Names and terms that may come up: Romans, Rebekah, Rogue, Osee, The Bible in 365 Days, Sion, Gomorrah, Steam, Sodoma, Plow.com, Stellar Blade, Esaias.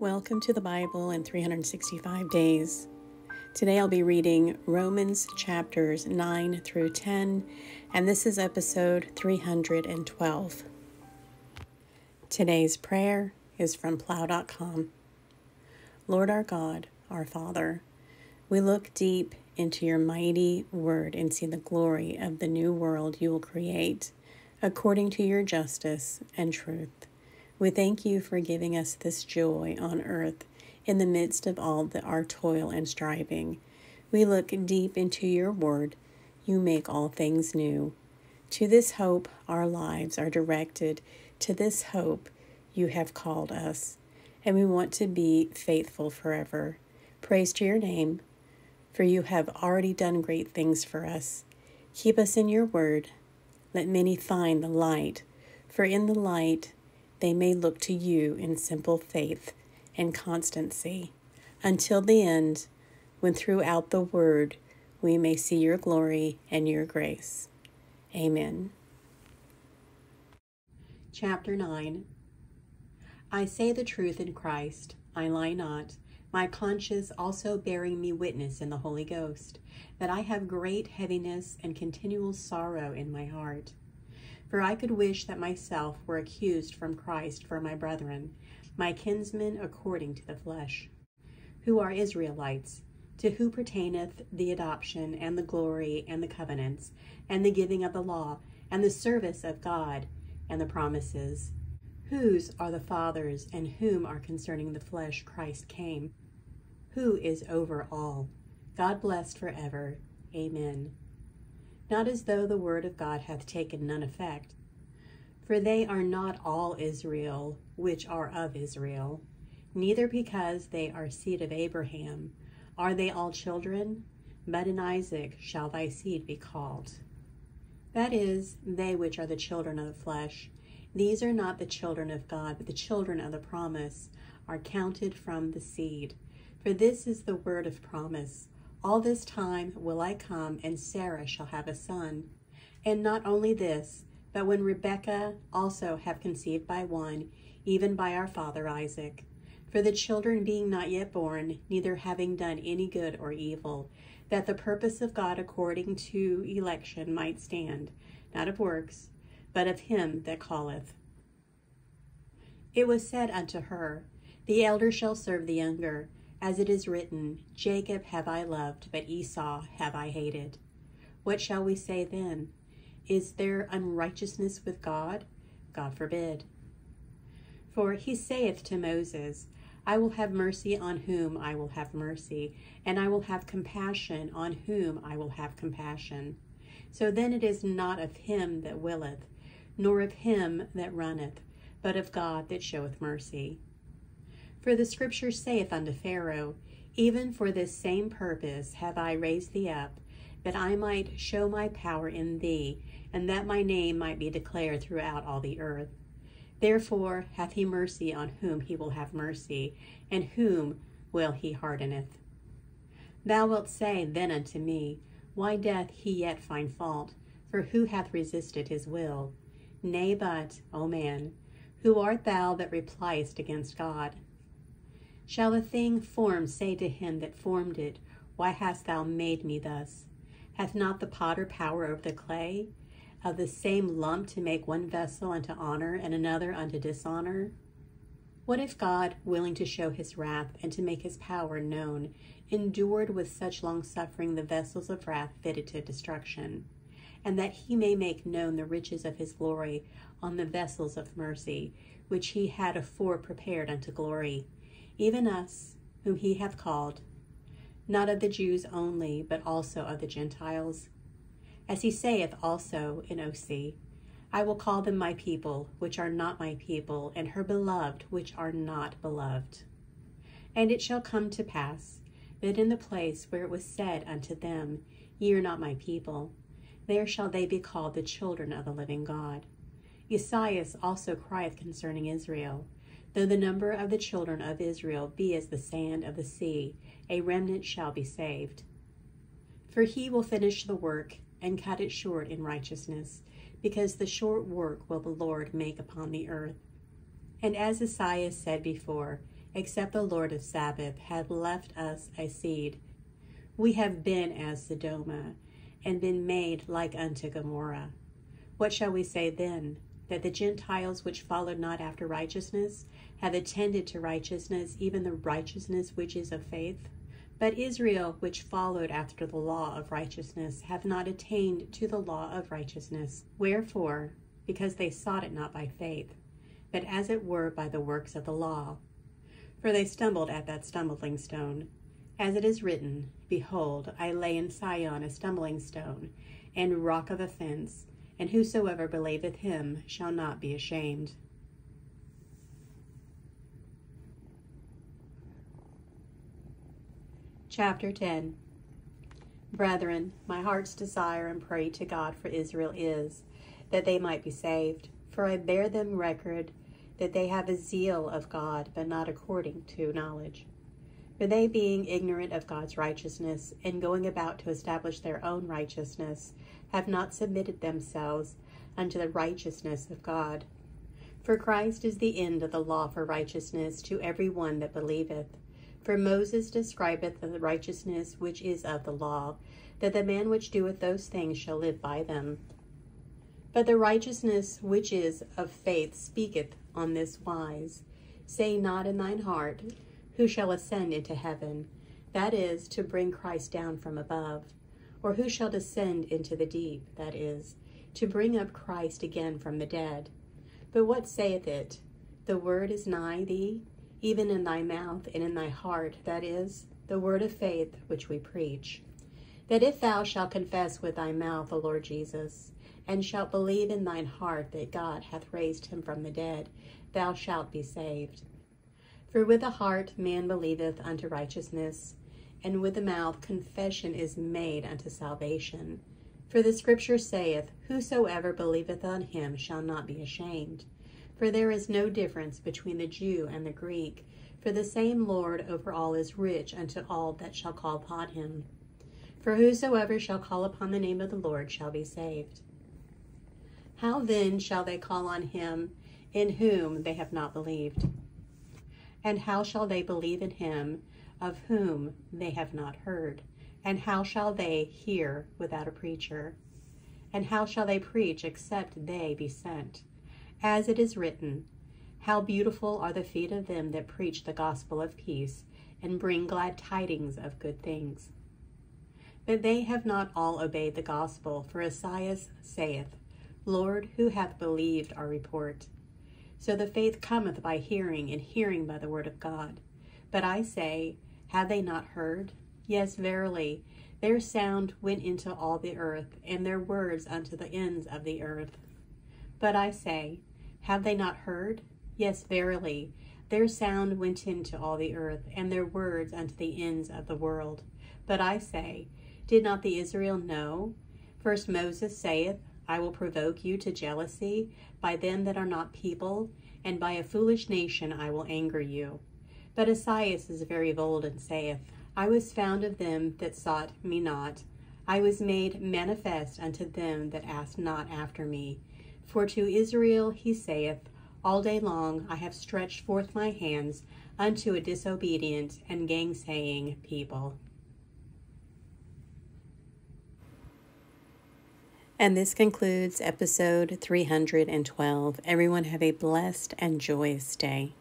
Welcome to the Bible in 365 days. Today I'll be reading Romans chapters 9 through 10, and this is episode 312. Today's prayer is from Plow.com. Lord our God, our Father, we look deep into your mighty word and see the glory of the new world you will create according to your justice and truth. We thank you for giving us this joy on earth in the midst of all our toil and striving. We look deep into your word. You make all things new. To this hope our lives are directed. To this hope you have called us, and we want to be faithful forever. Praise to your name, for you have already done great things for us. Keep us in your word. Let many find the light, for in the light they may look to you in simple faith and constancy until the end, when throughout the word we may see your glory and your grace. Amen. Chapter 9. I say the truth in Christ, I lie not, my conscience also bearing me witness in the Holy Ghost, that I have great heaviness and continual sorrow in my heart. For I could wish that myself were accused from Christ for my brethren, my kinsmen according to the flesh, who are Israelites, to who pertaineth the adoption, and the glory, and the covenants, and the giving of the law, and the service of God, and the promises, whose are the fathers, and whom are concerning the flesh Christ came, who is over all, God blessed forever. Amen. Not as though the word of God hath taken none effect. For they are not all Israel, which are of Israel, neither because they are seed of Abraham are they all children, but in Isaac shall thy seed be called. That is, they which are the children of the flesh, these are not the children of God, but the children of the promise are counted from the seed. For this is the word of promise. All this time will I come, and Sarah shall have a son. And not only this, but when Rebekah also have conceived by one, even by our father Isaac. For the children being not yet born, neither having done any good or evil, that the purpose of God according to election might stand, not of works, but of him that calleth. It was said unto her, the elder shall serve the younger. As it is written, Jacob have I loved, but Esau have I hated. What shall we say then? Is there unrighteousness with God? God forbid. For he saith to Moses, I will have mercy on whom I will have mercy, and I will have compassion on whom I will have compassion. So then it is not of him that willeth, nor of him that runneth, but of God that showeth mercy. For the scripture saith unto Pharaoh, even for this same purpose have I raised thee up, that I might show my power in thee, and that my name might be declared throughout all the earth. Therefore hath he mercy on whom he will have mercy, and whom will he hardeneth. Thou wilt say then unto me, why doth he yet find fault? For who hath resisted his will? Nay, but, O man, who art thou that repliest against God? Shall a thing formed say to him that formed it, why hast thou made me thus? Hath not the potter power over the clay, of the same lump to make one vessel unto honor and another unto dishonor? What if God, willing to show his wrath and to make his power known, endured with such long suffering the vessels of wrath fitted to destruction, and that he may make known the riches of his glory on the vessels of mercy, which he had afore prepared unto glory? Even us, whom he hath called, not of the Jews only, but also of the Gentiles. As he saith also in Osee, I will call them my people, which are not my people, and her beloved, which are not beloved. And it shall come to pass, that in the place where it was said unto them, Ye are not my people, there shall they be called the children of the living God. Esaias also crieth concerning Israel, though the number of the children of Israel be as the sand of the sea, a remnant shall be saved. For he will finish the work, and cut it short in righteousness, because the short work will the Lord make upon the earth. And as Esaias said before, except the Lord of Sabbath, had left us a seed. We have been as Sodoma, and been made like unto Gomorrah. What shall we say then? That the Gentiles which followed not after righteousness have attended to righteousness, even the righteousness which is of faith? But Israel, which followed after the law of righteousness, have not attained to the law of righteousness. Wherefore, because they sought it not by faith, but as it were by the works of the law. For they stumbled at that stumbling stone. As it is written, Behold, I lay in Sion a stumbling stone, and rock of offense, and whosoever believeth him shall not be ashamed. Chapter 10. Brethren, my heart's desire and prayer to God for Israel is, that they might be saved. For I bear them record that they have a zeal of God, but not according to knowledge. For they, being ignorant of God's righteousness, and going about to establish their own righteousness, have not submitted themselves unto the righteousness of God. For Christ is the end of the law for righteousness to every one that believeth. For Moses describeth the righteousness which is of the law, that the man which doeth those things shall live by them. But the righteousness which is of faith speaketh on this wise, Say not in thine heart, Who shall ascend into heaven? That is, to bring Christ down from above. Or who shall descend into the deep? That is, to bring up Christ again from the dead. But what saith it? The word is nigh thee, even in thy mouth and in thy heart. That is, the word of faith which we preach. That if thou shalt confess with thy mouth the Lord Jesus, and shalt believe in thine heart that God hath raised him from the dead, thou shalt be saved. For with the heart man believeth unto righteousness, and with the mouth confession is made unto salvation. For the scripture saith, Whosoever believeth on him shall not be ashamed. For there is no difference between the Jew and the Greek, for the same Lord over all is rich unto all that shall call upon him. For whosoever shall call upon the name of the Lord shall be saved. How then shall they call on him in whom they have not believed? And how shall they believe in him of whom they have not heard? And how shall they hear without a preacher? And how shall they preach except they be sent? As it is written, How beautiful are the feet of them that preach the gospel of peace, and bring glad tidings of good things. But they have not all obeyed the gospel, for Esaias saith, Lord, who hath believed our report? So the faith cometh by hearing, and hearing by the word of God. But I say, have they not heard? Yes, verily, their sound went into all the earth, and their words unto the ends of the earth. But I say, have they not heard? Yes, verily, their sound went into all the earth, and their words unto the ends of the world. But I say, did not the Israel know? First Moses saith, I will provoke you to jealousy by them that are not people, and by a foolish nation I will anger you. But Esaias is very bold and saith, I was found of them that sought me not. I was made manifest unto them that asked not after me. For to Israel he saith, All day long I have stretched forth my hands unto a disobedient and gainsaying people. And this concludes episode 312. Everyone have a blessed and joyous day.